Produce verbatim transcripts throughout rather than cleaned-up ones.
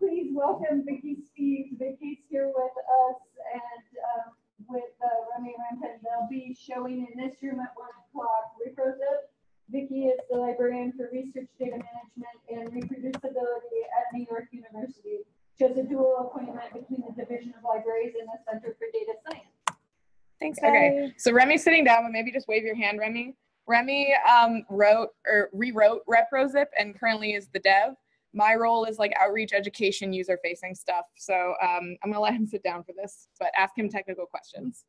Please welcome Vicky Steeves. Vicky's here with us and uh, with uh, Remy Rampin. They'll be showing in this room at one o'clock ReproZip. Vicky is the librarian for research data management and reproducibility at New York University. She has a dual appointment between the Division of Libraries and the Center for Data Science. Thanks. Okay, uh, so Remy's sitting down, but maybe just wave your hand, Remy. Remy um, wrote or rewrote ReproZip and currently is the dev. My role is like outreach, education, user-facing stuff. So um, I'm gonna let him sit down for this, but ask him technical questions.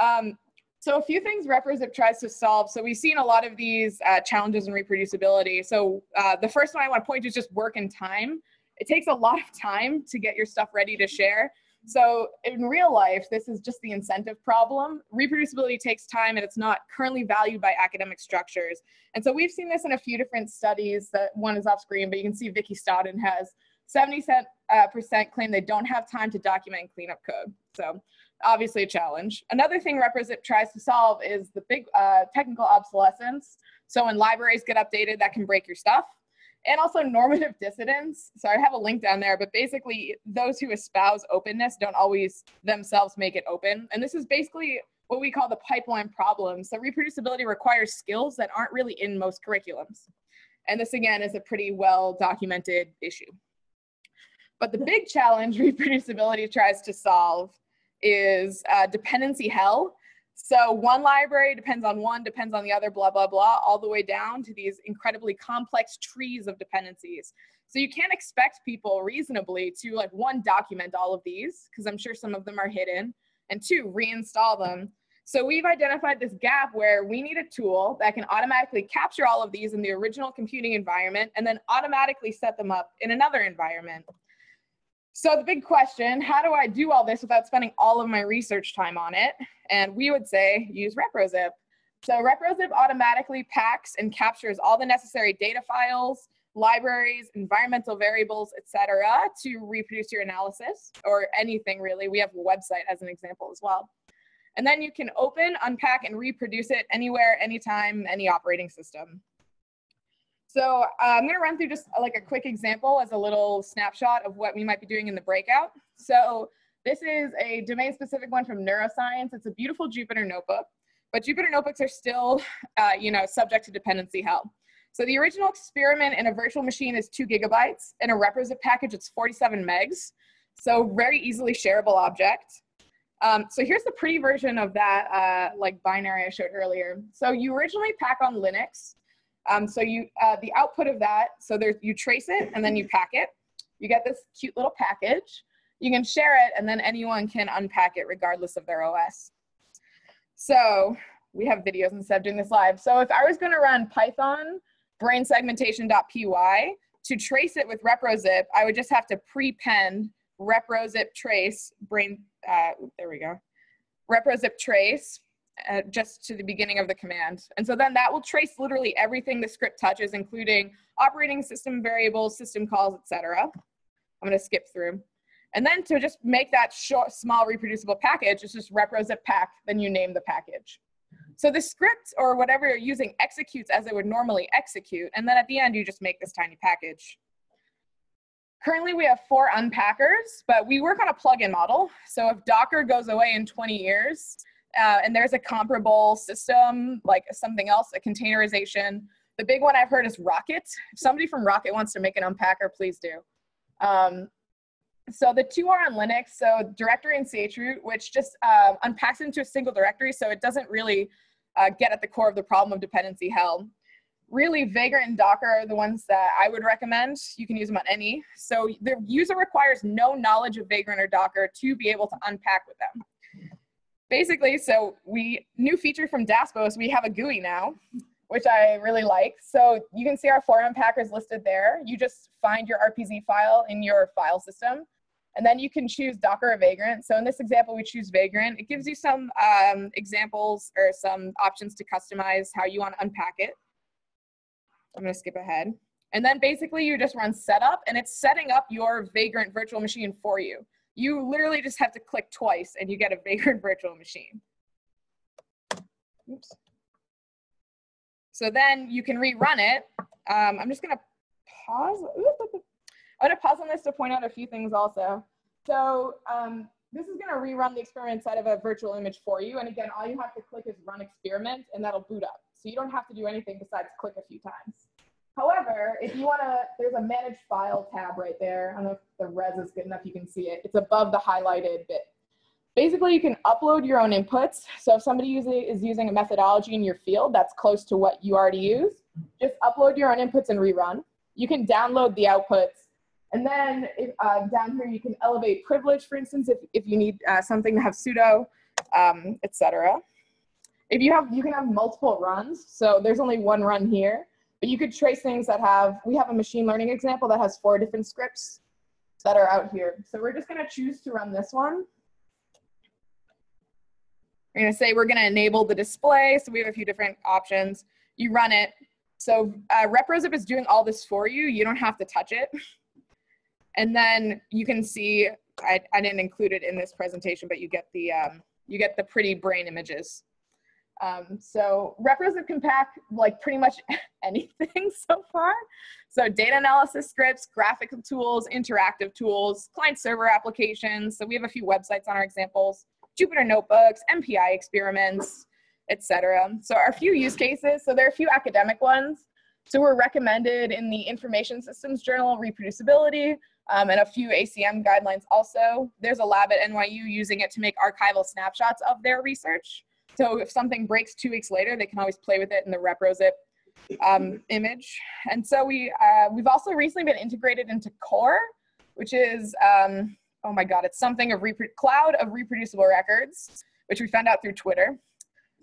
Um, so a few things ReproZip tries to solve. So we've seen a lot of these uh, challenges in reproducibility. So uh, the first one I wanna point to is just work and time. It takes a lot of time to get your stuff ready to share. So in real life, this is just the incentive problem. Reproducibility takes time and it's not currently valued by academic structures. And so we've seen this in a few different studies. That one is off screen, but you can see Vicky Stodden has seventy percent uh, claim they don't have time to document and clean up code. So obviously a challenge. Another thing ReproZip tries to solve is the big uh, technical obsolescence. So when libraries get updated, that can break your stuff. And also normative dissidence. So I have a link down there, but basically those who espouse openness don't always themselves make it open. And this is basically what we call the pipeline problem. So reproducibility requires skills that aren't really in most curriculums. And this again is a pretty well-documented issue. But the big challenge reproducibility tries to solve is uh, dependency hell. So one library depends on one, depends on the other, blah, blah, blah, all the way down to these incredibly complex trees of dependencies. So you can't expect people reasonably to, like, one, document all of these, because I'm sure some of them are hidden, and two, reinstall them. So we've identified this gap where we need a tool that can automatically capture all of these in the original computing environment and then automatically set them up in another environment. So the big question, how do I do all this without spending all of my research time on it? And we would say use ReproZip. So ReproZip automatically packs and captures all the necessary data files, libraries, environmental variables, et cetera, to reproduce your analysis or anything really. We have a website as an example as well. And then you can open, unpack, and reproduce it anywhere, anytime, any operating system. So uh, I'm going to run through just uh, like a quick example as a little snapshot of what we might be doing in the breakout. So this is a domain-specific one from neuroscience. It's a beautiful Jupyter notebook, but Jupyter notebooks are still, uh, you know, subject to dependency hell. So the original experiment in a virtual machine is two gigabytes. In a ReproZip package, it's forty-seven megs. So very easily shareable object. Um, so here's the pretty version of that, uh, like binary I showed earlier. So you originally pack on Linux. Um, so you, uh, the output of that, so there's, you trace it and then you pack it. You get this cute little package. You can share it and then anyone can unpack it regardless of their O S. So we have videos instead of doing this live. So if I was going to run Python brain segmentation.py to trace it with ReproZip, I would just have to pre-pen ReproZip trace brain, uh, there we go, ReproZip trace. Uh, just to the beginning of the command. And so then that will trace literally everything the script touches, including operating system variables, system calls, et cetera. I'm going to skip through. And then to just make that short, small reproducible package, it's just ReproZip pack, then you name the package. So the script or whatever you're using executes as it would normally execute. And then at the end, you just make this tiny package. Currently, we have four unpackers, but we work on a plugin model. So if Docker goes away in twenty years, Uh, and there's a comparable system, like something else, a containerization. The big one I've heard is Rocket. If somebody from Rocket wants to make an unpacker, please do. Um, so the two are on Linux, so directory and chroot, which just uh, unpacks into a single directory, so it doesn't really uh, get at the core of the problem of dependency hell. Really, Vagrant and Docker are the ones that I would recommend. You can use them on any. So the user requires no knowledge of Vagrant or Docker to be able to unpack with them. Basically, so we, new feature from DASPOS, we have a G U I now, which I really like. So you can see our four unpackers listed there. You just find your R P Z file in your file system, and then you can choose Docker or Vagrant. So in this example, we choose Vagrant. It gives you some um, examples or some options to customize how you want to unpack it. I'm gonna skip ahead. And then basically you just run setup, and it's setting up your Vagrant virtual machine for you. You literally just have to click twice and you get a Vagrant virtual machine. Oops. So then you can rerun it. Um, I'm just gonna pause. I want to pause on this to point out a few things also. So um, this is going to rerun the experiment inside of a virtual image for you. And again, all you have to click is run experiment, and that'll boot up. So you don't have to do anything besides click a few times. However, if you want to, there's a manage file tab right there. I don't know if the res is good enough, you can see it. It's above the highlighted bit. Basically, you can upload your own inputs. So if somebody is using a methodology in your field that's close to what you already use, just upload your own inputs and rerun. You can download the outputs. And then if, uh, down here, you can elevate privilege, for instance, if, if you need uh, something to have pseudo, um, et cetera. If you have, you can have multiple runs. So there's only one run here. But you could trace things that have, we have a machine learning example that has four different scripts that are out here. So we're just going to choose to run this one. We're going to say we're going to enable the display. So we have a few different options. You run it. So uh, ReproZip is doing all this for you. You don't have to touch it. And then you can see, I, I didn't include it in this presentation, but you get the, um, you get the pretty brain images. Um, so ReproZip can pack like pretty much anything so far. So data analysis scripts, graphical tools, interactive tools, client server applications. So we have a few websites on our examples, Jupyter notebooks, M P I experiments, et cetera. So our few use cases, so there are a few academic ones. So we're recommended in the Information Systems Journal, reproducibility, um, and a few A C M guidelines also. There's a lab at N Y U using it to make archival snapshots of their research. So if something breaks two weeks later, they can always play with it in the ReproZip um, image. And so we, uh, we've also recently been integrated into Core, which is, um, oh my God, it's something of cloud of reproducible records, which we found out through Twitter.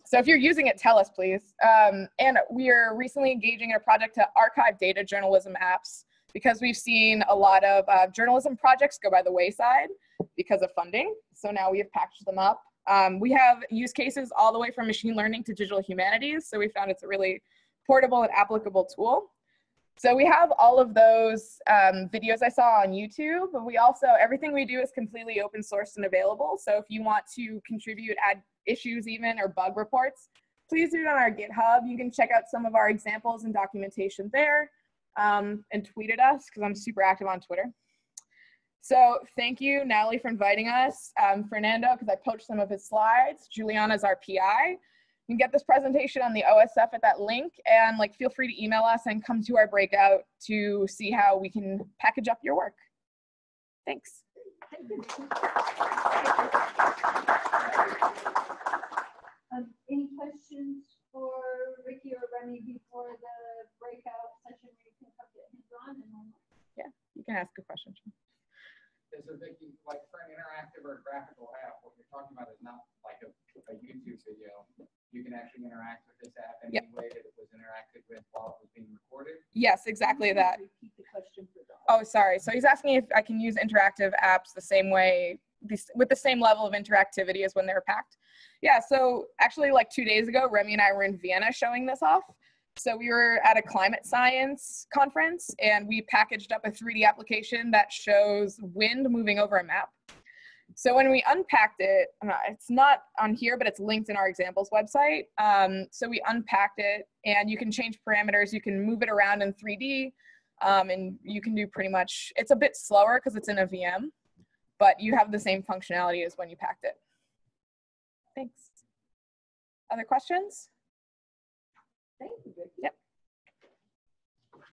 So if you're using it, tell us, please. Um, and we are recently engaging in a project to archive data journalism apps because we've seen a lot of uh, journalism projects go by the wayside because of funding. So now we have packaged them up. Um, we have use cases all the way from machine learning to digital humanities. So we found it's a really portable and applicable tool. So we have all of those um, videos I saw on YouTube, but we also, everything we do is completely open source and available. So if you want to contribute, add issues even, or bug reports, please do it on our GitHub. You can check out some of our examples and documentation there, um, and tweet at us because I'm super active on Twitter. So thank you, Natalie, for inviting us. Um, Fernando, because I poached some of his slides. Juliana's our P I. You can get this presentation on the O S F at that link, and like feel free to email us and come to our breakout to see how we can package up your work. Thanks. Um, any questions for Vicky or Remy before the breakout session where you can come get hands on? And yeah, you can ask a question. So Vicky, like for an interactive or graphical app, what you're talking about is not like a, a YouTube video. You can actually interact with this app in yep. any way that it was interacted with while it was being recorded? Yes, exactly that. Repeat the question for the oh, sorry. So he's asking if I can use interactive apps the same way, with the same level of interactivity as when they were packed. Yeah, so actually like two days ago, Remy and I were in Vienna showing this off. So we were at a climate science conference, and we packaged up a three D application that shows wind moving over a map. So when we unpacked it, it's not on here, but it's linked in our examples website. Um, so we unpacked it, and you can change parameters. You can move it around in three D, um, and you can do pretty much, it's a bit slower because it's in a V M, but you have the same functionality as when you packed it. Thanks. Other questions? Thank you. Yep.